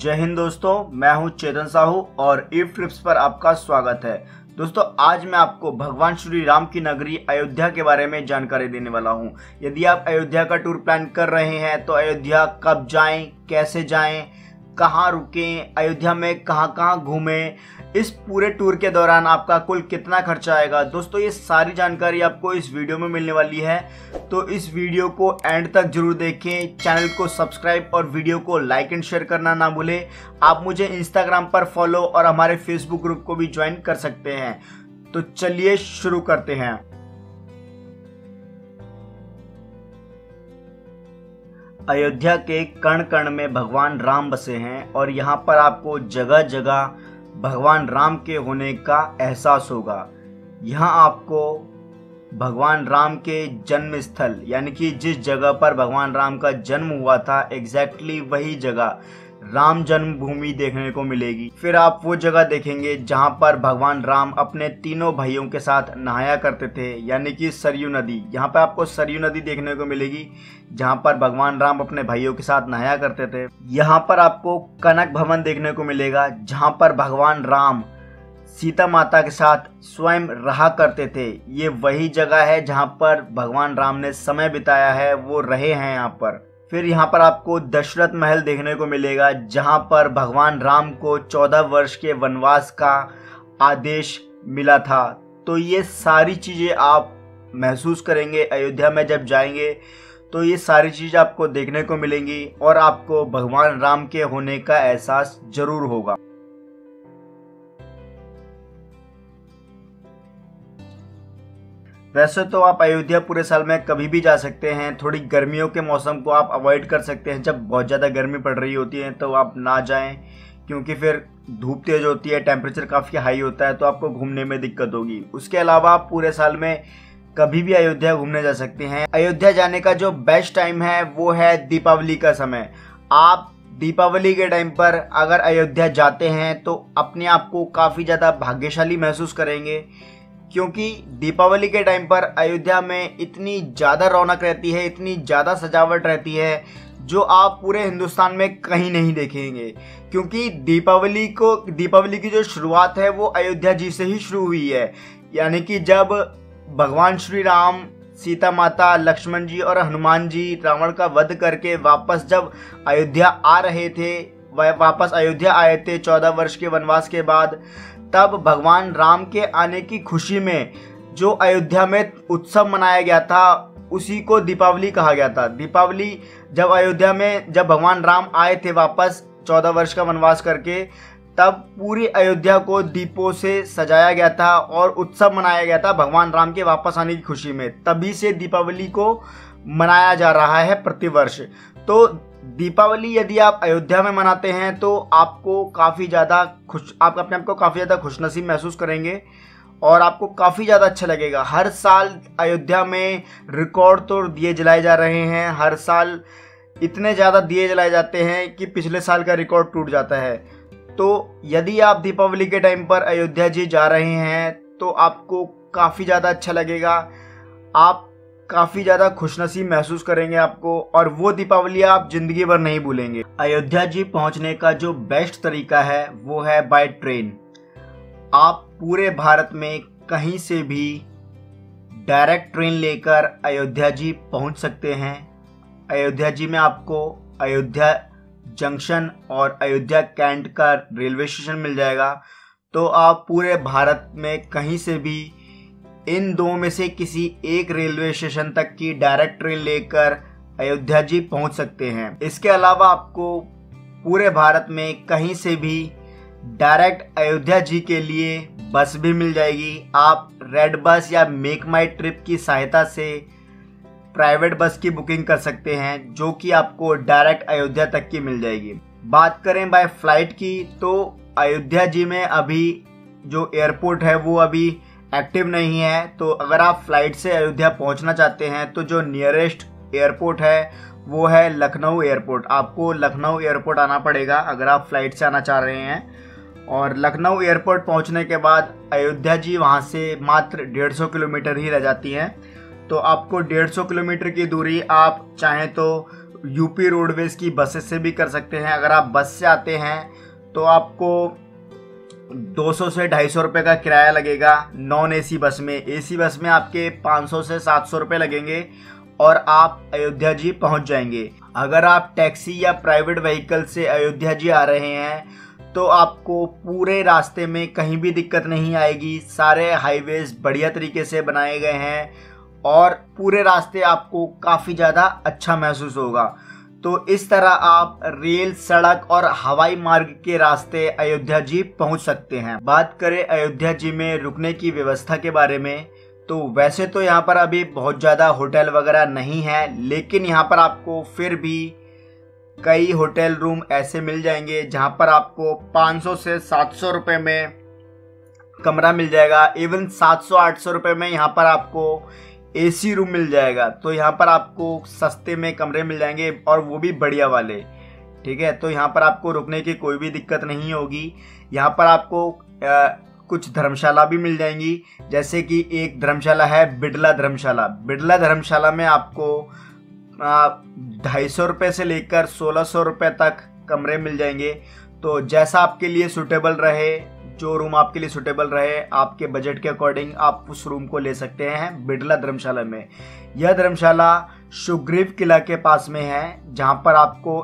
जय हिंद दोस्तों, मैं हूं चेतन साहू और ईव ट्रिप्स पर आपका स्वागत है। दोस्तों आज मैं आपको भगवान श्री राम की नगरी अयोध्या के बारे में जानकारी देने वाला हूं। यदि आप अयोध्या का टूर प्लान कर रहे हैं तो अयोध्या कब जाएं, कैसे जाएं, कहां रुकें, अयोध्या में कहां कहां घूमें, इस पूरे टूर के दौरान आपका कुल कितना खर्चा आएगा, दोस्तों ये सारी जानकारी आपको इस वीडियो में मिलने वाली है। तो इस वीडियो को एंड तक जरूर देखें, चैनल को सब्सक्राइब और वीडियो को लाइक एंड शेयर करना ना भूलें। आप मुझे इंस्टाग्राम पर फॉलो और हमारे फेसबुक ग्रुप को भी ज्वाइन कर सकते हैं। तो चलिए शुरू करते हैं। अयोध्या के कण कण में भगवान राम बसे हैं और यहाँ पर आपको जगह जगह भगवान राम के होने का एहसास होगा। यहाँ आपको भगवान राम के जन्म स्थल यानी कि जिस जगह पर भगवान राम का जन्म हुआ था एग्जैक्टली वही जगह राम जन्मभूमि देखने को मिलेगी। फिर आप वो जगह देखेंगे जहाँ पर भगवान राम अपने तीनों भाइयों के साथ नहाया करते थे यानी कि सरयू नदी। यहाँ पर आपको सरयू नदी देखने को मिलेगी जहाँ पर भगवान राम अपने भाइयों के साथ नहाया करते थे। यहाँ पर आपको कनक भवन देखने को मिलेगा जहाँ पर भगवान राम सीता माता के साथ स्वयं रहा करते थे। ये वही जगह है जहाँ पर भगवान राम ने समय बिताया है, वो रहे हैं यहाँ पर। फिर यहाँ पर आपको दशरथ महल देखने को मिलेगा जहाँ पर भगवान राम को 14 वर्ष के वनवास का आदेश मिला था। तो ये सारी चीज़ें आप महसूस करेंगे अयोध्या में जब जाएंगे, तो ये सारी चीज़ें आपको देखने को मिलेंगी और आपको भगवान राम के होने का एहसास जरूर होगा। वैसे तो आप अयोध्या पूरे साल में कभी भी जा सकते हैं, थोड़ी गर्मियों के मौसम को आप अवॉइड कर सकते हैं। जब बहुत ज़्यादा गर्मी पड़ रही होती है तो आप ना जाएं, क्योंकि फिर धूप तेज होती है, टेम्परेचर काफ़ी हाई होता है तो आपको घूमने में दिक्कत होगी। उसके अलावा आप पूरे साल में कभी भी अयोध्या घूमने जा सकते हैं। अयोध्या जाने का जो बेस्ट टाइम है वो है दीपावली का समय। आप दीपावली के टाइम पर अगर अयोध्या जाते हैं तो अपने आप को काफ़ी ज़्यादा भाग्यशाली महसूस करेंगे, क्योंकि दीपावली के टाइम पर अयोध्या में इतनी ज़्यादा रौनक रहती है, इतनी ज़्यादा सजावट रहती है जो आप पूरे हिंदुस्तान में कहीं नहीं देखेंगे। क्योंकि दीपावली की जो शुरुआत है वो अयोध्या जी से ही शुरू हुई है, यानी कि जब भगवान श्री राम, सीता माता, लक्ष्मण जी और हनुमान जी रावण का वध करके वापस जब अयोध्या आ रहे थे, वापस अयोध्या आए थे 14 वर्ष के वनवास के बाद, तब भगवान राम के आने की खुशी में जो अयोध्या में उत्सव मनाया गया था उसी को दीपावली कहा गया था। दीपावली जब अयोध्या में जब भगवान राम आए थे वापस 14 वर्ष का वनवास करके, तब पूरी अयोध्या को दीपों से सजाया गया था और उत्सव मनाया गया था भगवान राम के वापस आने की खुशी में। तभी से दीपावली को मनाया जा रहा है प्रतिवर्ष। तो दीपावली यदि आप अयोध्या में मनाते हैं तो आपको काफ़ी ज़्यादा आप अपने आप को काफ़ी ज़्यादा खुशनसीब महसूस करेंगे और आपको काफ़ी ज़्यादा अच्छा लगेगा। हर साल अयोध्या में रिकॉर्ड तोड़ दिए जलाए जा रहे हैं, हर साल इतने ज़्यादा दिए जलाए जाते हैं कि पिछले साल का रिकॉर्ड टूट जाता है। तो यदि आप दीपावली के टाइम पर अयोध्या जी जा रहे हैं तो आपको काफ़ी ज़्यादा अच्छा लगेगा, आप काफ़ी ज़्यादा खुशनसीब महसूस करेंगे आपको, और वो दीपावली आप ज़िंदगी भर नहीं भूलेंगे। अयोध्या जी पहुंचने का जो बेस्ट तरीका है वो है बाय ट्रेन। आप पूरे भारत में कहीं से भी डायरेक्ट ट्रेन लेकर अयोध्या जी पहुंच सकते हैं। अयोध्या जी में आपको अयोध्या जंक्शन और अयोध्या कैंट का रेलवे स्टेशन मिल जाएगा। तो आप पूरे भारत में कहीं से भी इन दो में से किसी एक रेलवे स्टेशन तक की डायरेक्ट ट्रेन लेकर अयोध्या जी पहुंच सकते हैं। इसके अलावा आपको पूरे भारत में कहीं से भी डायरेक्ट अयोध्या जी के लिए बस भी मिल जाएगी। आप रेड बस या मेक माई ट्रिप की सहायता से प्राइवेट बस की बुकिंग कर सकते हैं जो कि आपको डायरेक्ट अयोध्या तक की मिल जाएगी। बात करें बाय फ्लाइट की, तो अयोध्या जी में अभी जो एयरपोर्ट है वो अभी एक्टिव नहीं है। तो अगर आप फ्लाइट से अयोध्या पहुंचना चाहते हैं तो जो नियरेस्ट एयरपोर्ट है वो है लखनऊ एयरपोर्ट। आपको लखनऊ एयरपोर्ट आना पड़ेगा अगर आप फ्लाइट से आना चाह रहे हैं, और लखनऊ एयरपोर्ट पहुंचने के बाद अयोध्या जी वहां से मात्र 150 किलोमीटर ही रह जाती हैं। तो आपको 150 किलोमीटर की दूरी आप चाहें तो यूपी रोडवेज़ की बसेस से भी कर सकते हैं। अगर आप बस से आते हैं तो आपको 200 से 250 रुपये का किराया लगेगा नॉन एसी बस में। एसी बस में आपके 500 से 700 रुपये लगेंगे और आप अयोध्या जी पहुंच जाएंगे। अगर आप टैक्सी या प्राइवेट व्हीकल से अयोध्या जी आ रहे हैं तो आपको पूरे रास्ते में कहीं भी दिक्कत नहीं आएगी। सारे हाईवेज़ बढ़िया तरीके से बनाए गए हैं और पूरे रास्ते आपको काफ़ी ज़्यादा अच्छा महसूस होगा। तो इस तरह आप रेल, सड़क और हवाई मार्ग के रास्ते अयोध्या जी पहुंच सकते हैं। बात करें अयोध्या जी में रुकने की व्यवस्था के बारे में, तो वैसे तो यहाँ पर अभी बहुत ज़्यादा होटल वगैरह नहीं है, लेकिन यहाँ पर आपको फिर भी कई होटल रूम ऐसे मिल जाएंगे जहाँ पर आपको 500 से 700 रुपये में कमरा मिल जाएगा। इवन 700-800 रुपये में यहाँ पर आपको एसी रूम मिल जाएगा। तो यहाँ पर आपको सस्ते में कमरे मिल जाएंगे और वो भी बढ़िया वाले, ठीक है। तो यहाँ पर आपको रुकने की कोई भी दिक्कत नहीं होगी। यहाँ पर आपको कुछ धर्मशाला भी मिल जाएंगी, जैसे कि एक धर्मशाला है बिड़ला धर्मशाला। बिड़ला धर्मशाला में आपको 250 रुपये से लेकर 1600 रुपये तक कमरे मिल जाएंगे। तो जैसा आपके लिए सूटेबल रहे, जो रूम आपके लिए सूटेबल रहे, आपके बजट के अकॉर्डिंग आप उस रूम को ले सकते हैं बिड़ला धर्मशाला में। यह धर्मशाला सुग्रीव किला के पास में है, जहां पर आपको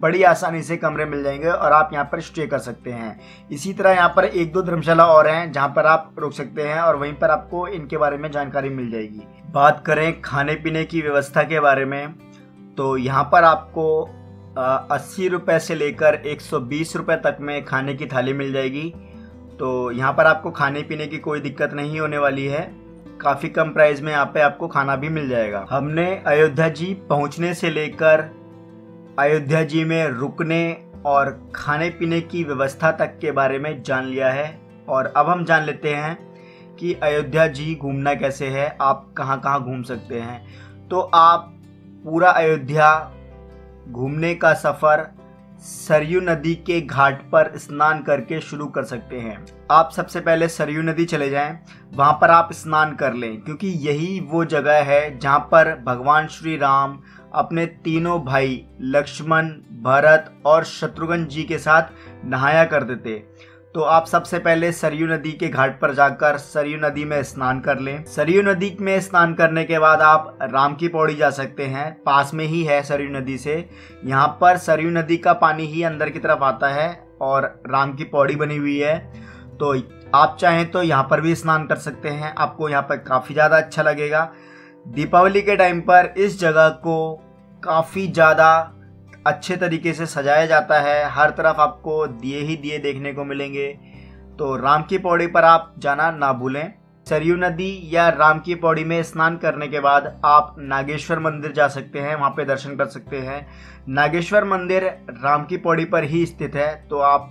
बड़ी आसानी से कमरे मिल जाएंगे और आप यहां पर स्टे कर सकते हैं। इसी तरह यहां पर 1-2 धर्मशाला और हैं जहां पर आप रुक सकते हैं और वहीं पर आपको इनके बारे में जानकारी मिल जाएगी। बात करें खाने पीने की व्यवस्था के बारे में, तो यहाँ पर आपको 80 रुपये से लेकर 120 रुपये तक में खाने की थाली मिल जाएगी। तो यहाँ पर आपको खाने पीने की कोई दिक्कत नहीं होने वाली है, काफ़ी कम प्राइस में यहाँ पे आपको खाना भी मिल जाएगा। हमने अयोध्या जी पहुँचने से लेकर अयोध्या जी में रुकने और खाने पीने की व्यवस्था तक के बारे में जान लिया है और अब हम जान लेते हैं कि अयोध्या जी घूमना कैसे है, आप कहाँ कहाँ घूम सकते हैं। तो आप पूरा अयोध्या घूमने का सफ़र सरयू नदी के घाट पर स्नान करके शुरू कर सकते हैं। आप सबसे पहले सरयू नदी चले जाएं, वहाँ पर आप स्नान कर लें, क्योंकि यही वो जगह है जहाँ पर भगवान श्री राम अपने तीनों भाई लक्ष्मण, भरत और शत्रुघ्न जी के साथ नहाया करते थे। तो आप सबसे पहले सरयू नदी के घाट पर जाकर सरयू नदी में स्नान कर लें। सरयू नदी में स्नान करने के बाद आप राम की पौड़ी जा सकते हैं, पास में ही है सरयू नदी से। यहाँ पर सरयू नदी का पानी ही अंदर की तरफ आता है और राम की पौड़ी बनी हुई है। तो आप चाहें तो यहाँ पर भी स्नान कर सकते हैं, आपको यहाँ पर काफ़ी ज़्यादा अच्छा लगेगा। दीपावली के टाइम पर इस जगह को काफ़ी ज़्यादा अच्छे तरीके से सजाया जाता है, हर तरफ आपको दिए ही दिए देखने को मिलेंगे। तो राम की पौड़ी पर आप जाना ना भूलें। सरयू नदी या राम की पौड़ी में स्नान करने के बाद आप नागेश्वर मंदिर जा सकते हैं, वहाँ पे दर्शन कर सकते हैं। नागेश्वर मंदिर राम की पौड़ी पर ही स्थित है, तो आप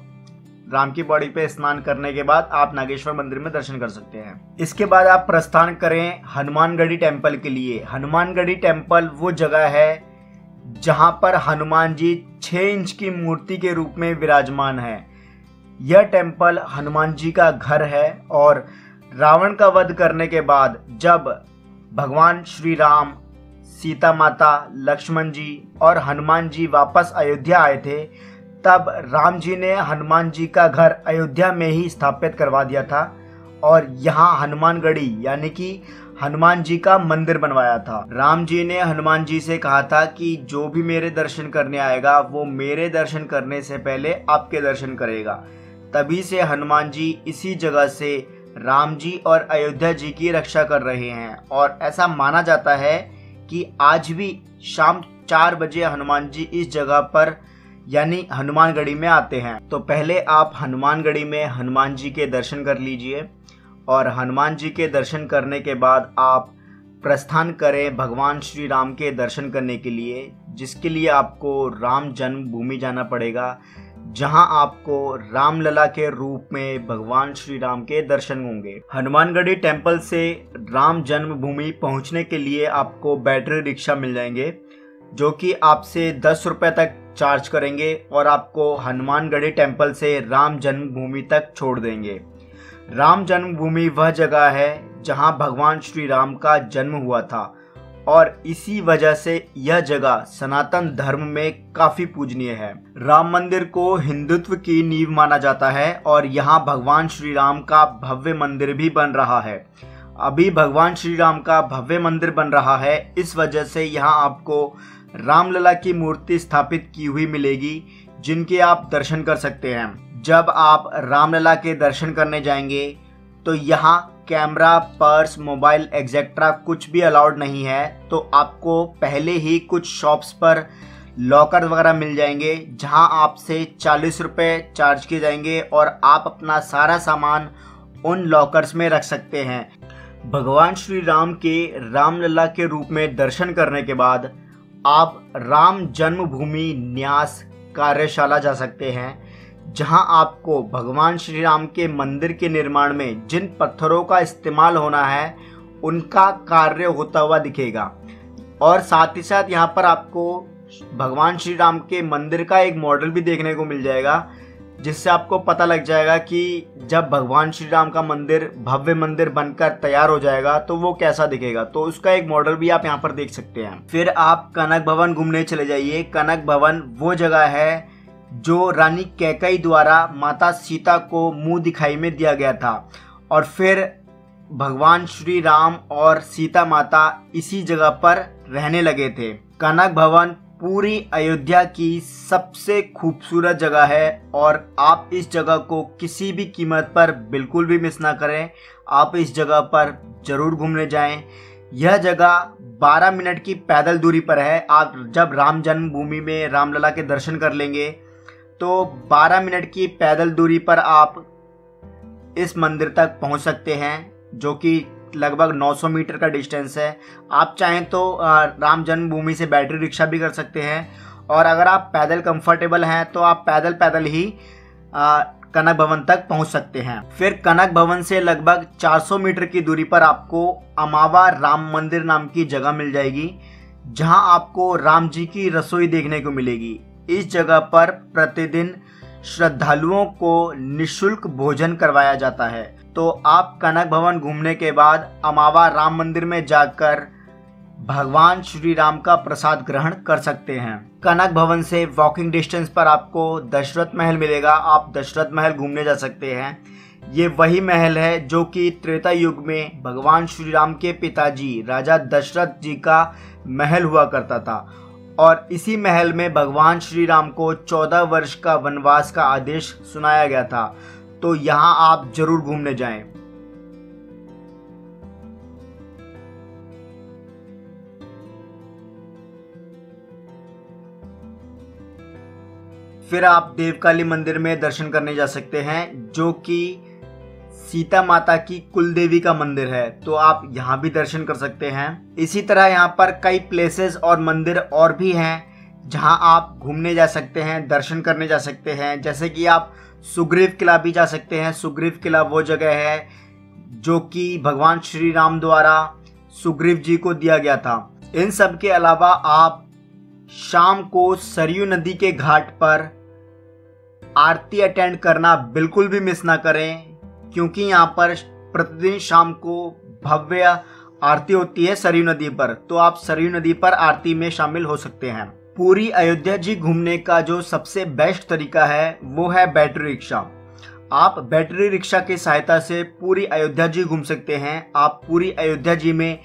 राम की पौड़ी पे स्नान करने के बाद आप नागेश्वर मंदिर में दर्शन कर सकते हैं। इसके बाद आप प्रस्थान करें हनुमानगढ़ी टेम्पल के लिए। हनुमानगढ़ी टेम्पल वो जगह है जहाँ पर हनुमान जी 6 इंच की मूर्ति के रूप में विराजमान है। यह टेम्पल हनुमान जी का घर है और रावण का वध करने के बाद जब भगवान श्री राम, सीता माता, लक्ष्मण जी और हनुमान जी वापस अयोध्या आए थे, तब राम जी ने हनुमान जी का घर अयोध्या में ही स्थापित करवा दिया था और यहाँ हनुमानगढ़ी यानी कि हनुमान जी का मंदिर बनवाया था। राम जी ने हनुमान जी से कहा था कि जो भी मेरे दर्शन करने आएगा वो मेरे दर्शन करने से पहले आपके दर्शन करेगा। तभी से हनुमान जी इसी जगह से राम जी और अयोध्या जी की रक्षा कर रहे हैं और ऐसा माना जाता है कि आज भी शाम 4 बजे हनुमान जी इस जगह पर यानी हनुमानगढ़ी में आते हैं। तो पहले आप हनुमानगढ़ी में हनुमान जी के दर्शन कर लीजिए और हनुमान जी के दर्शन करने के बाद आप प्रस्थान करें भगवान श्री राम के दर्शन करने के लिए, जिसके लिए आपको राम जन्मभूमि जाना पड़ेगा, जहां आपको राम लला के रूप में भगवान श्री राम के दर्शन होंगे। हनुमानगढ़ी टेम्पल से राम जन्मभूमि पहुंचने के लिए आपको बैटरी रिक्शा मिल जाएंगे, जो कि आपसे 10 रुपये तक चार्ज करेंगे और आपको हनुमानगढ़ी टेम्पल से राम जन्मभूमि तक छोड़ देंगे। राम जन्मभूमि वह जगह है जहां भगवान श्री राम का जन्म हुआ था और इसी वजह से यह जगह सनातन धर्म में काफी पूजनीय है। राम मंदिर को हिंदुत्व की नींव माना जाता है और यहाँ भगवान श्री राम का भव्य मंदिर भी बन रहा है। अभी भगवान श्री राम का भव्य मंदिर बन रहा है, इस वजह से यहाँ आपको राम लला की मूर्ति स्थापित की हुई मिलेगी, जिनके आप दर्शन कर सकते हैं। जब आप रामलला के दर्शन करने जाएंगे तो यहाँ कैमरा, पर्स, मोबाइल एक्सेट्रा कुछ भी अलाउड नहीं है, तो आपको पहले ही कुछ शॉप्स पर लॉकर वगैरह मिल जाएंगे जहाँ आपसे 40 रुपये चार्ज किए जाएंगे और आप अपना सारा सामान उन लॉकर्स में रख सकते हैं। भगवान श्री राम के रामलला के रूप में दर्शन करने के बाद आप राम जन्मभूमि न्यास कार्यशाला जा सकते हैं, जहां आपको भगवान श्री राम के मंदिर के निर्माण में जिन पत्थरों का इस्तेमाल होना है उनका कार्य होता हुआ दिखेगा। और साथ ही साथ यहां पर आपको भगवान श्री राम के मंदिर का एक मॉडल भी देखने को मिल जाएगा, जिससे आपको पता लग जाएगा कि जब भगवान श्री राम का मंदिर भव्य मंदिर बनकर तैयार हो जाएगा तो वो कैसा दिखेगा, तो उसका एक मॉडल भी आप यहाँ पर देख सकते हैं। फिर आप कनक भवन घूमने चले जाइए। कनक भवन वो जगह है जो रानी कैकई द्वारा माता सीता को मुंह दिखाई में दिया गया था और फिर भगवान श्री राम और सीता माता इसी जगह पर रहने लगे थे। कनक भवन पूरी अयोध्या की सबसे खूबसूरत जगह है और आप इस जगह को किसी भी कीमत पर बिल्कुल भी मिस ना करें। आप इस जगह पर ज़रूर घूमने जाएं। यह जगह 12 मिनट की पैदल दूरी पर है। आप जब राम जन्मभूमि में रामलला के दर्शन कर लेंगे तो 12 मिनट की पैदल दूरी पर आप इस मंदिर तक पहुंच सकते हैं, जो कि लगभग 900 मीटर का डिस्टेंस है। आप चाहें तो राम जन्मभूमि से बैटरी रिक्शा भी कर सकते हैं, और अगर आप पैदल कंफर्टेबल हैं तो आप पैदल ही कनक भवन तक पहुंच सकते हैं। फिर कनक भवन से लगभग 400 मीटर की दूरी पर आपको अमावा राम मंदिर नाम की जगह मिल जाएगी, जहां आपको राम जी की रसोई देखने को मिलेगी। इस जगह पर प्रतिदिन श्रद्धालुओं को निःशुल्क भोजन करवाया जाता है। तो आप कनक भवन घूमने के बाद अमावा राम मंदिर में जाकर भगवान श्री राम का प्रसाद ग्रहण कर सकते हैं। कनक भवन से वॉकिंग डिस्टेंस पर आपको दशरथ महल मिलेगा। आप दशरथ महल घूमने जा सकते हैं। ये वही महल है जो कि त्रेता युग में भगवान श्री राम के पिताजी राजा दशरथ जी का महल हुआ करता था, और इसी महल में भगवान श्री राम को 14 वर्ष का वनवास का आदेश सुनाया गया था। तो यहाँ आप जरूर घूमने जाएं। फिर आप देवकाली मंदिर में दर्शन करने जा सकते हैं, जो कि सीता माता की कुल देवी का मंदिर है, तो आप यहाँ भी दर्शन कर सकते हैं। इसी तरह यहाँ पर कई प्लेसेस और मंदिर और भी हैं जहाँ आप घूमने जा सकते हैं, दर्शन करने जा सकते हैं। जैसे कि आप सुग्रीव किला भी जा सकते हैं। सुग्रीव किला वो जगह है जो कि भगवान श्री राम द्वारा सुग्रीव जी को दिया गया था। इन सब के अलावा आप शाम को सरयू नदी के घाट पर आरती अटेंड करना बिल्कुल भी मिस ना करें, क्योंकि यहाँ पर प्रतिदिन शाम को भव्य आरती होती है सरयू नदी पर, तो आप सरयू नदी पर आरती में शामिल हो सकते हैं। पूरी अयोध्या जी घूमने का जो सबसे बेस्ट तरीका है वो है बैटरी रिक्शा। आप बैटरी रिक्शा की सहायता से पूरी अयोध्या जी घूम सकते हैं। आप पूरी अयोध्या जी में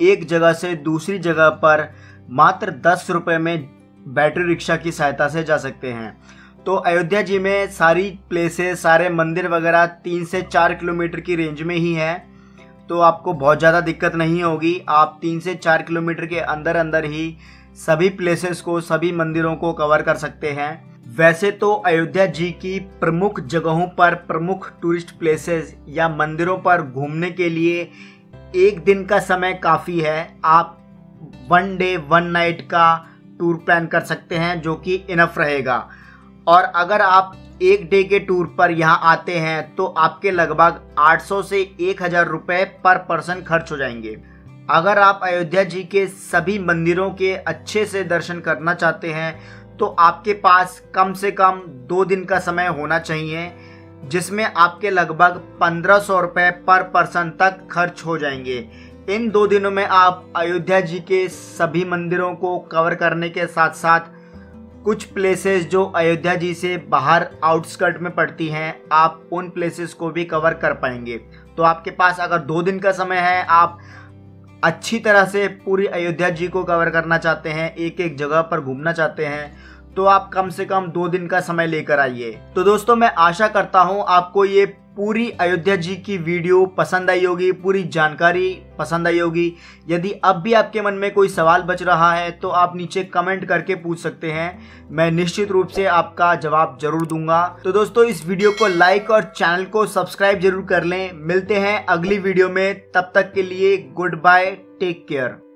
एक जगह से दूसरी जगह पर मात्र 10 रुपये में बैटरी रिक्शा की सहायता से जा सकते हैं। तो अयोध्या जी में सारी प्लेसेस, सारे मंदिर वगैरह 3 से 4 किलोमीटर की रेंज में ही है, तो आपको बहुत ज़्यादा दिक्कत नहीं होगी। आप 3 से 4 किलोमीटर के अंदर अंदर ही सभी प्लेसेस को, सभी मंदिरों को कवर कर सकते हैं। वैसे तो अयोध्या जी की प्रमुख जगहों पर, प्रमुख टूरिस्ट प्लेसेस या मंदिरों पर घूमने के लिए एक दिन का समय काफ़ी है। आप 1 डे 1 नाइट का टूर प्लान कर सकते हैं, जो कि इनफ रहेगा। और अगर आप 1 डे के टूर पर यहाँ आते हैं तो आपके लगभग 800 से 1000 रुपये पर पर्सन खर्च हो जाएंगे। अगर आप अयोध्या जी के सभी मंदिरों के अच्छे से दर्शन करना चाहते हैं तो आपके पास कम से कम 2 दिन का समय होना चाहिए, जिसमें आपके लगभग 1500 रुपये पर पर्सन तक खर्च हो जाएंगे। इन 2 दिनों में आप अयोध्या जी के सभी मंदिरों को कवर करने के साथ साथ कुछ प्लेसेस जो अयोध्या जी से बाहर आउटस्कर्ट में पड़ती हैं आप उन प्लेसेस को भी कवर कर पाएंगे। तो आपके पास अगर 2 दिन का समय है, आप अच्छी तरह से पूरी अयोध्या जी को कवर करना चाहते हैं, एक एक जगह पर घूमना चाहते हैं, तो आप कम से कम 2 दिन का समय लेकर आइए। तो दोस्तों मैं आशा करता हूँ आपको ये पूरी अयोध्या जी की वीडियो पसंद आई होगी, पूरी जानकारी पसंद आई होगी। यदि अब भी आपके मन में कोई सवाल बच रहा है तो आप नीचे कमेंट करके पूछ सकते हैं, मैं निश्चित रूप से आपका जवाब जरूर दूंगा। तो दोस्तों इस वीडियो को लाइक और चैनल को सब्सक्राइब जरूर कर लें। मिलते हैं अगली वीडियो में, तब तक के लिए गुड बाय, टेक केयर।